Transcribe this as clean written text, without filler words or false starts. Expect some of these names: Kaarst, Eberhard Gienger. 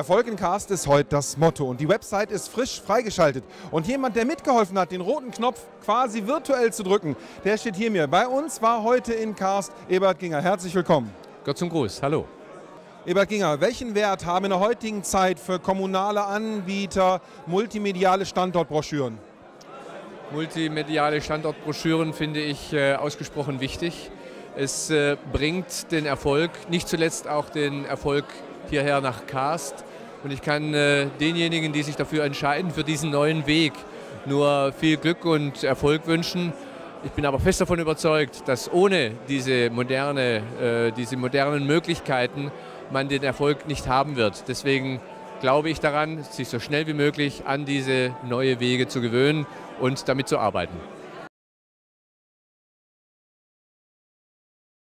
Erfolg in Kaarst ist heute das Motto und die Website ist frisch freigeschaltet. Und jemand, der mitgeholfen hat, den roten Knopf quasi virtuell zu drücken, der steht hier mir. Bei uns war heute in Kaarst Eberhard Gienger. Herzlich willkommen. Gott zum Gruß, hallo. Eberhard Gienger, welchen Wert haben in der heutigen Zeit für kommunale Anbieter multimediale Standortbroschüren? Multimediale Standortbroschüren finde ich ausgesprochen wichtig. Es bringt den Erfolg, nicht zuletzt auch den Erfolg hierher nach Kaarst. Und ich kann denjenigen, die sich dafür entscheiden, für diesen neuen Weg, nur viel Glück und Erfolg wünschen. Ich bin aber fest davon überzeugt, dass ohne diese modernen Möglichkeiten man den Erfolg nicht haben wird. Deswegen glaube ich daran, sich so schnell wie möglich an diese neuen Wege zu gewöhnen und damit zu arbeiten.